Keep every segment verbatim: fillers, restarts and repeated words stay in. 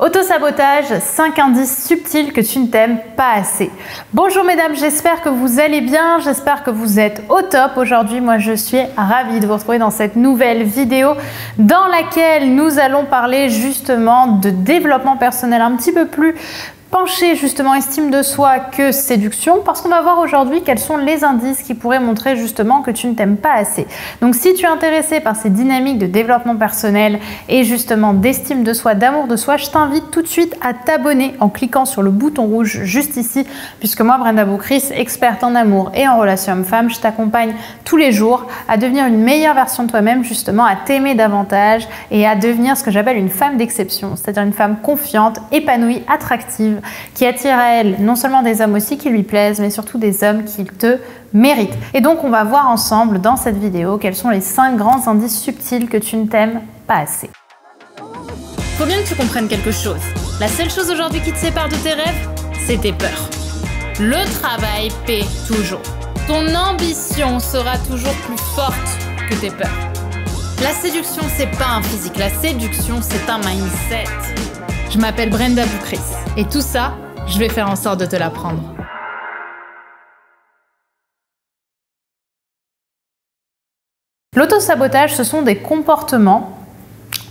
Autosabotage, cinq indices subtils que tu ne t'aimes pas assez. Bonjour mesdames, j'espère que vous allez bien, j'espère que vous êtes au top. Aujourd'hui, moi je suis ravie de vous retrouver dans cette nouvelle vidéo dans laquelle nous allons parler justement de développement personnel un petit peu plus penché, justement estime de soi que séduction, parce qu'on va voir aujourd'hui quels sont les indices qui pourraient montrer justement que tu ne t'aimes pas assez. Donc si tu es intéressé par ces dynamiques de développement personnel et justement d'estime de soi, d'amour de soi, je t'invite tout de suite à t'abonner en cliquant sur le bouton rouge juste ici, puisque moi Brenda Boukris, experte en amour et en relation homme-femme, je t'accompagne tous les jours à devenir une meilleure version de toi-même, justement à t'aimer davantage et à devenir ce que j'appelle une femme d'exception, c'est-à-dire une femme confiante, épanouie, attractive, qui attire à elle non seulement des hommes aussi qui lui plaisent, mais surtout des hommes qui te méritent. Et donc on va voir ensemble dans cette vidéo quels sont les cinq grands indices subtils que tu ne t'aimes pas assez. Faut bien que tu comprennes quelque chose. La seule chose aujourd'hui qui te sépare de tes rêves, c'est tes peurs. Le travail paie toujours. Ton ambition sera toujours plus forte que tes peurs. La séduction, c'est pas un physique. La séduction, c'est un mindset. Je m'appelle Brenda Boukris et tout ça, je vais faire en sorte de te l'apprendre. L'autosabotage, ce sont des comportements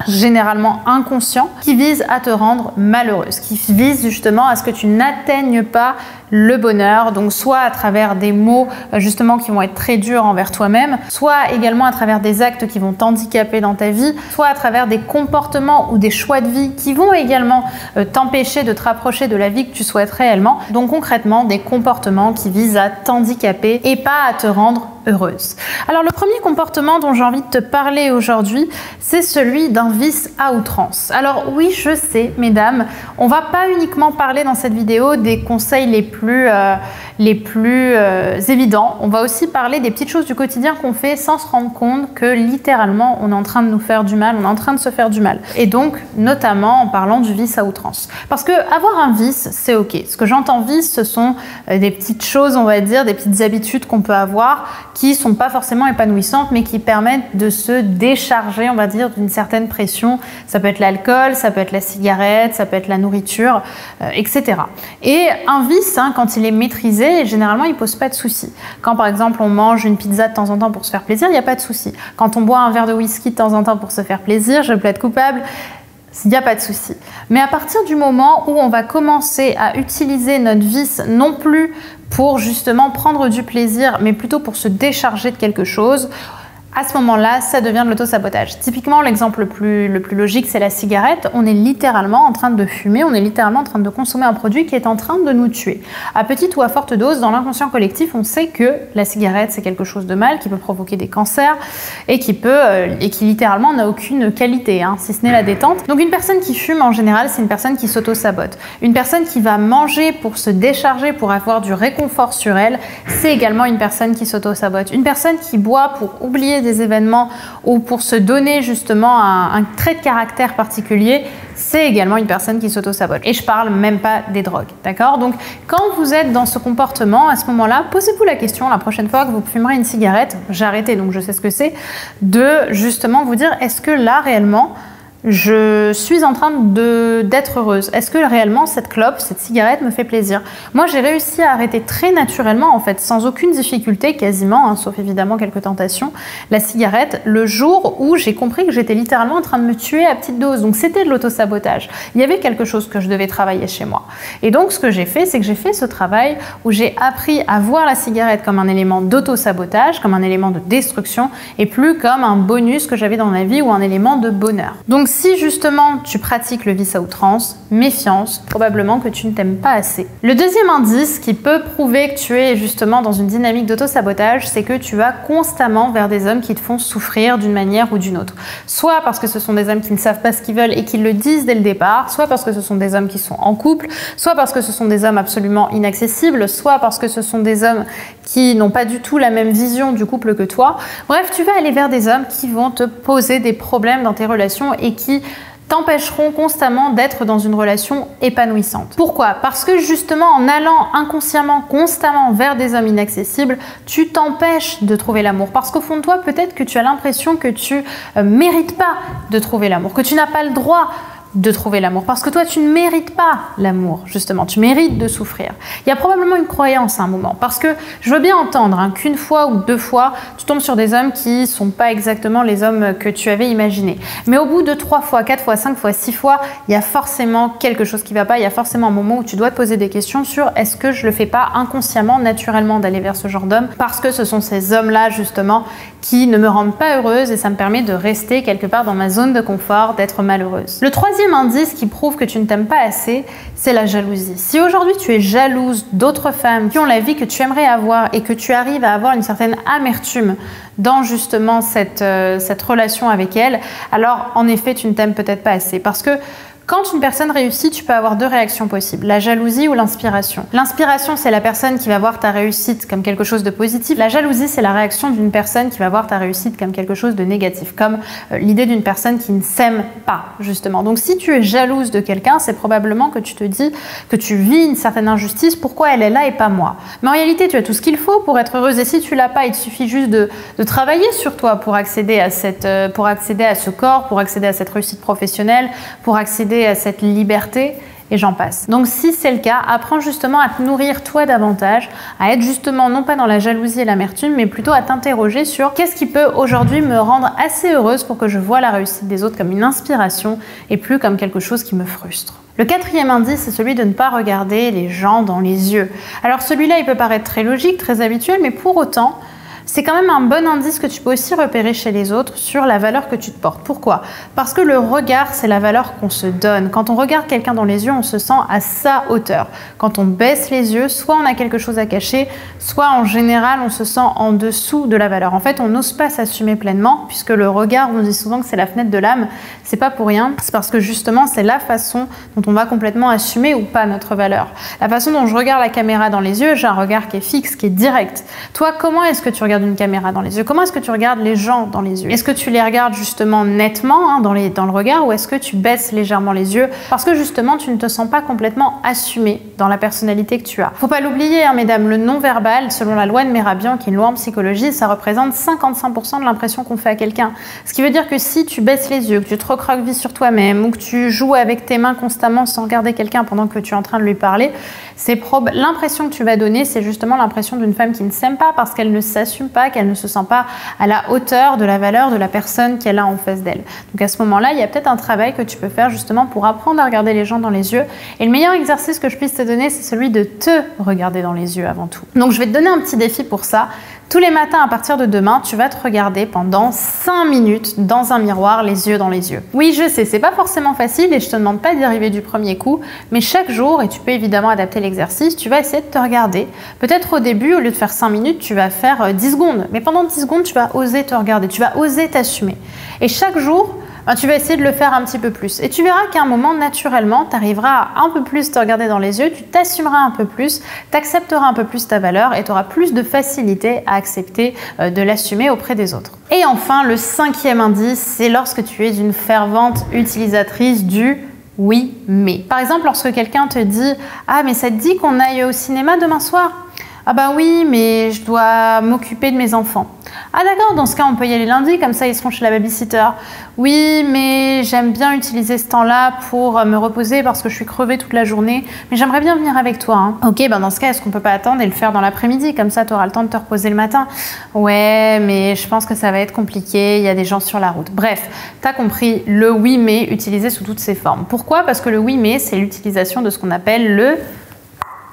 généralement inconscients qui visent à te rendre malheureuse, qui visent justement à ce que tu n'atteignes pas le bonheur, donc soit à travers des mots justement qui vont être très durs envers toi-même, soit également à travers des actes qui vont t'handicaper dans ta vie, soit à travers des comportements ou des choix de vie qui vont également t'empêcher de te rapprocher de la vie que tu souhaites réellement. Donc concrètement, des comportements qui visent à t'handicaper et pas à te rendre heureuse. Alors le premier comportement dont j'ai envie de te parler aujourd'hui, c'est celui d'un vice à outrance. Alors oui, je sais mesdames, on va pas uniquement parler dans cette vidéo des conseils les plus Plus, euh, les plus euh, évidents. On va aussi parler des petites choses du quotidien qu'on fait sans se rendre compte que littéralement on est en train de nous faire du mal, on est en train de se faire du mal. Et donc notamment en parlant du vice à outrance. Parce que avoir un vice, c'est ok. Ce que j'entends vice, ce sont des petites choses, on va dire, des petites habitudes qu'on peut avoir qui sont pas forcément épanouissantes mais qui permettent de se décharger, on va dire, d'une certaine pression. Ça peut être l'alcool, ça peut être la cigarette, ça peut être la nourriture, euh, et cetera. Et un vice, hein, quand il est maîtrisé, généralement il ne pose pas de soucis. Quand par exemple on mange une pizza de temps en temps pour se faire plaisir, il n'y a pas de souci. Quand on boit un verre de whisky de temps en temps pour se faire plaisir, je plaide coupable, il n'y a pas de souci. Mais à partir du moment où on va commencer à utiliser notre vice non plus pour justement prendre du plaisir, mais plutôt pour se décharger de quelque chose, à ce moment-là, ça devient de l'autosabotage. Typiquement, l'exemple le plus, le plus logique, c'est la cigarette. On est littéralement en train de fumer, on est littéralement en train de consommer un produit qui est en train de nous tuer. À petite ou à forte dose, dans l'inconscient collectif, on sait que la cigarette, c'est quelque chose de mal, qui peut provoquer des cancers et qui, peut, et qui littéralement n'a aucune qualité, hein, si ce n'est la détente. Donc une personne qui fume, en général, c'est une personne qui s'autosabote. Une personne qui va manger pour se décharger, pour avoir du réconfort sur elle, c'est également une personne qui s'autosabote. Une personne qui boit pour oublier des événements ou pour se donner justement un, un trait de caractère particulier, c'est également une personne qui s'auto-sabote. Et je parle même pas des drogues, d'accord? Donc quand vous êtes dans ce comportement, à ce moment-là, posez-vous la question la prochaine fois que vous fumerez une cigarette, j'ai arrêté donc je sais ce que c'est, de justement vous dire est-ce que là réellement je suis en train de d'être heureuse. Est-ce que réellement cette clope, cette cigarette me fait plaisir? Moi, j'ai réussi à arrêter très naturellement, en fait, sans aucune difficulté, quasiment, hein, sauf évidemment quelques tentations, la cigarette, le jour où j'ai compris que j'étais littéralement en train de me tuer à petite dose. Donc, c'était de l'autosabotage. Il y avait quelque chose que je devais travailler chez moi. Et donc, ce que j'ai fait, c'est que j'ai fait ce travail où j'ai appris à voir la cigarette comme un élément d'autosabotage, comme un élément de destruction, et plus comme un bonus que j'avais dans ma vie ou un élément de bonheur. Donc, si justement tu pratiques le vice à outrance, méfiance, probablement que tu ne t'aimes pas assez. Le deuxième indice qui peut prouver que tu es justement dans une dynamique d'autosabotage, c'est que tu vas constamment vers des hommes qui te font souffrir d'une manière ou d'une autre. Soit parce que ce sont des hommes qui ne savent pas ce qu'ils veulent et qui le disent dès le départ, soit parce que ce sont des hommes qui sont en couple, soit parce que ce sont des hommes absolument inaccessibles, soit parce que ce sont des hommes qui n'ont pas du tout la même vision du couple que toi. Bref, tu vas aller vers des hommes qui vont te poser des problèmes dans tes relations et qui qui t'empêcheront constamment d'être dans une relation épanouissante. Pourquoi? Parce que justement, en allant inconsciemment, constamment vers des hommes inaccessibles, tu t'empêches de trouver l'amour. Parce qu'au fond de toi, peut-être que tu as l'impression que tu ne mérites pas de trouver l'amour, que tu n'as pas le droit de trouver l'amour. Parce que toi, tu ne mérites pas l'amour, justement. Tu mérites de souffrir. Il y a probablement une croyance à un moment. Parce que je veux bien entendre hein, qu'une fois ou deux fois, tu tombes sur des hommes qui ne sont pas exactement les hommes que tu avais imaginés. Mais au bout de trois fois, quatre fois, cinq fois, six fois, il y a forcément quelque chose qui ne va pas. Il y a forcément un moment où tu dois te poser des questions sur est-ce que je ne le fais pas inconsciemment, naturellement, d'aller vers ce genre d'homme. Parce que ce sont ces hommes-là, justement, qui ne me rendent pas heureuse et ça me permet de rester quelque part dans ma zone de confort, d'être malheureuse. Le troisième indice qui prouve que tu ne t'aimes pas assez, c'est la jalousie. Si aujourd'hui tu es jalouse d'autres femmes qui ont la vie que tu aimerais avoir et que tu arrives à avoir une certaine amertume dans justement cette, euh, cette relation avec elles, alors en effet tu ne t'aimes peut-être pas assez. Parce que quand une personne réussit, tu peux avoir deux réactions possibles, la jalousie ou l'inspiration. L'inspiration, c'est la personne qui va voir ta réussite comme quelque chose de positif. La jalousie, c'est la réaction d'une personne qui va voir ta réussite comme quelque chose de négatif, comme l'idée d'une personne qui ne s'aime pas, justement. Donc, si tu es jalouse de quelqu'un, c'est probablement que tu te dis que tu vis une certaine injustice, pourquoi elle est là et pas moi. Mais en réalité, tu as tout ce qu'il faut pour être heureuse et si tu l'as pas, il te suffit juste de, de travailler sur toi pour accéder à cette, pour accéder à ce corps, pour accéder à cette réussite professionnelle, pour accéder à cette liberté et j'en passe. Donc si c'est le cas, apprends justement à te nourrir toi davantage, à être justement non pas dans la jalousie et l'amertume, mais plutôt à t'interroger sur qu'est-ce qui peut aujourd'hui me rendre assez heureuse pour que je vois la réussite des autres comme une inspiration et plus comme quelque chose qui me frustre. Le quatrième indice, c'est celui de ne pas regarder les gens dans les yeux. Alors celui-là, il peut paraître très logique, très habituel, mais pour autant, c'est quand même un bon indice que tu peux aussi repérer chez les autres sur la valeur que tu te portes. Pourquoi? Parce que le regard, c'est la valeur qu'on se donne. Quand on regarde quelqu'un dans les yeux, on se sent à sa hauteur. Quand on baisse les yeux, soit on a quelque chose à cacher, soit en général, on se sent en dessous de la valeur. En fait, on n'ose pas s'assumer pleinement puisque le regard, on dit souvent que c'est la fenêtre de l'âme. C'est pas pour rien. C'est parce que justement, c'est la façon dont on va complètement assumer ou pas notre valeur. La façon dont je regarde la caméra dans les yeux, j'ai un regard qui est fixe, qui est direct. Toi, comment est-ce que tu regardes une caméra dans les yeux? Comment est-ce que tu regardes les gens dans les yeux? Est-ce que tu les regardes justement nettement hein, dans, les, dans le regard ou est-ce que tu baisses légèrement les yeux parce que justement tu ne te sens pas complètement assumé dans la personnalité que tu as? Faut pas l'oublier hein, mesdames, le non-verbal, selon la loi de Mehrabian, qui est une loi en psychologie, ça représente cinquante-cinq pour cent de l'impression qu'on fait à quelqu'un. Ce qui veut dire que si tu baisses les yeux, que tu te recroquevilles sur toi-même ou que tu joues avec tes mains constamment sans regarder quelqu'un pendant que tu es en train de lui parler, c'est probable. L'impression que tu vas donner, c'est justement l'impression d'une femme qui ne s'aime pas parce qu'elle ne s'assume pas, qu'elle ne se sent pas à la hauteur de la valeur de la personne qu'elle a en face d'elle. Donc à ce moment-là, il y a peut-être un travail que tu peux faire justement pour apprendre à regarder les gens dans les yeux. Et le meilleur exercice que je puisse te donner, c'est celui de te regarder dans les yeux avant tout. Donc je vais te donner un petit défi pour ça. Tous les matins, à partir de demain, tu vas te regarder pendant cinq minutes dans un miroir, les yeux dans les yeux. Oui, je sais, c'est pas forcément facile et je te demande pas d'y arriver du premier coup, mais chaque jour, et tu peux évidemment adapter l'exercice, tu vas essayer de te regarder. Peut-être au début, au lieu de faire cinq minutes, tu vas faire dix secondes. Mais pendant dix secondes, tu vas oser te regarder, tu vas oser t'assumer. Et chaque jour, tu vas essayer de le faire un petit peu plus. Et tu verras qu'à un moment, naturellement, tu arriveras à un peu plus te regarder dans les yeux, tu t'assumeras un peu plus, tu accepteras un peu plus ta valeur et tu auras plus de facilité à accepter de l'assumer auprès des autres. Et enfin, le cinquième indice, c'est lorsque tu es une fervente utilisatrice du « oui, mais ». Par exemple, lorsque quelqu'un te dit « Ah, mais ça te dit qu'on aille au cinéma demain soir ?» « Ah bah oui, mais je dois m'occuper de mes enfants. » « Ah d'accord, dans ce cas, on peut y aller lundi, comme ça ils seront chez la babysitter. »« Oui, mais j'aime bien utiliser ce temps-là pour me reposer parce que je suis crevée toute la journée. Mais j'aimerais bien venir avec toi. Hein. »« Ok, ben dans ce cas, est-ce qu'on peut pas attendre et le faire dans l'après-midi? Comme ça, tu auras le temps de te reposer le matin. »« Ouais, mais je pense que ça va être compliqué, il y a des gens sur la route. » Bref, t'as compris, le « oui, mais » utilisé sous toutes ses formes. Pourquoi? Parce que le « oui, mais », c'est l'utilisation de ce qu'on appelle le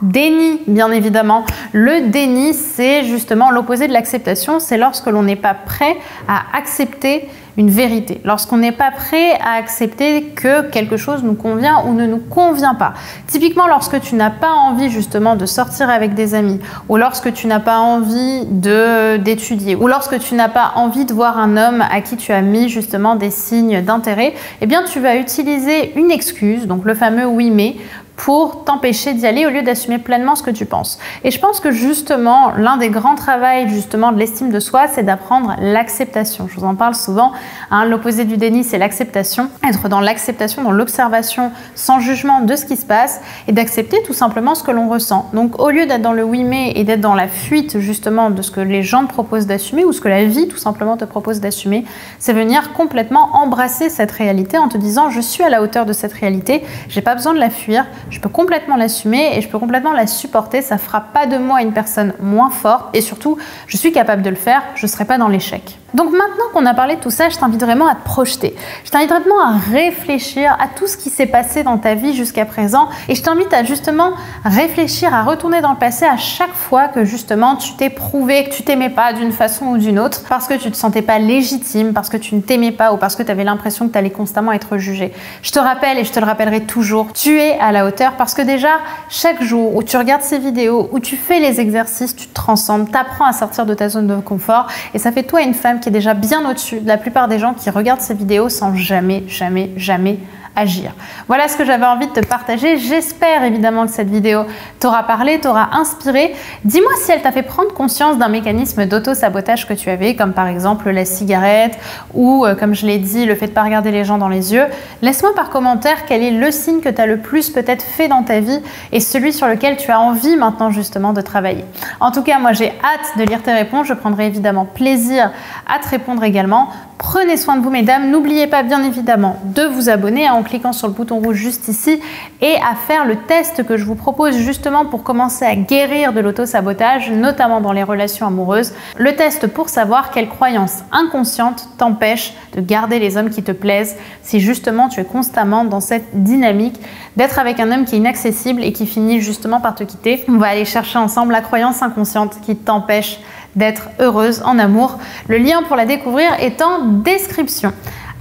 déni, bien évidemment. Le déni, c'est justement l'opposé de l'acceptation, c'est lorsque l'on n'est pas prêt à accepter une vérité, lorsqu'on n'est pas prêt à accepter que quelque chose nous convient ou ne nous convient pas. Typiquement, lorsque tu n'as pas envie justement de sortir avec des amis, ou lorsque tu n'as pas envie de d'étudier, ou lorsque tu n'as pas envie de voir un homme à qui tu as mis justement des signes d'intérêt, eh bien tu vas utiliser une excuse, donc le fameux « oui mais », pour t'empêcher d'y aller au lieu d'assumer pleinement ce que tu penses. Et je pense que justement, l'un des grands travaux justement de l'estime de soi, c'est d'apprendre l'acceptation. Je vous en parle souvent, hein, l'opposé du déni, c'est l'acceptation. Être dans l'acceptation, dans l'observation, sans jugement de ce qui se passe et d'accepter tout simplement ce que l'on ressent. Donc au lieu d'être dans le oui mais et d'être dans la fuite justement de ce que les gens te proposent d'assumer ou ce que la vie tout simplement te propose d'assumer, c'est venir complètement embrasser cette réalité en te disant je suis à la hauteur de cette réalité, j'ai pas besoin de la fuir, je peux complètement l'assumer et je peux complètement la supporter, ça fera pas de moi une personne moins forte et surtout je suis capable de le faire, je serai pas dans l'échec. Donc maintenant qu'on a parlé de tout ça, je t'invite vraiment à te projeter, je t'invite vraiment à réfléchir à tout ce qui s'est passé dans ta vie jusqu'à présent et je t'invite à justement réfléchir, à retourner dans le passé à chaque fois que justement tu t'es prouvé que tu t'aimais pas d'une façon ou d'une autre parce que tu te sentais pas légitime, parce que tu ne t'aimais pas ou parce que tu avais l'impression que tu allais constamment être jugé. Je te rappelle et je te le rappellerai toujours, tu es à la hauteur parce que déjà chaque jour où tu regardes ces vidéos, où tu fais les exercices, tu te transcendes, t'apprends à sortir de ta zone de confort et ça fait toi une femme qui est déjà bien au-dessus de la plupart des gens qui regardent ces vidéos sans jamais, jamais, jamais agir. Voilà ce que j'avais envie de te partager. J'espère évidemment que cette vidéo t'aura parlé, t'aura inspiré. Dis-moi si elle t'a fait prendre conscience d'un mécanisme d'auto-sabotage que tu avais, comme par exemple la cigarette ou, euh, comme je l'ai dit, le fait de ne pas regarder les gens dans les yeux. Laisse-moi par commentaire quel est le signe que tu as le plus peut-être fait dans ta vie et celui sur lequel tu as envie maintenant justement de travailler. En tout cas, moi j'ai hâte de lire tes réponses. Je prendrai évidemment plaisir à te répondre également. Prenez soin de vous, mesdames. N'oubliez pas bien évidemment de vous abonner en cliquant sur le bouton rouge juste ici et à faire le test que je vous propose justement pour commencer à guérir de l'auto-sabotage, notamment dans les relations amoureuses. Le test pour savoir quelle croyance inconsciente t'empêche de garder les hommes qui te plaisent si justement tu es constamment dans cette dynamique d'être avec un homme qui est inaccessible et qui finit justement par te quitter. On va aller chercher ensemble la croyance inconsciente qui t'empêche d'être heureuse en amour. Le lien pour la découvrir est en description.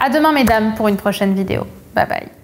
À demain, mesdames, pour une prochaine vidéo. Bye bye.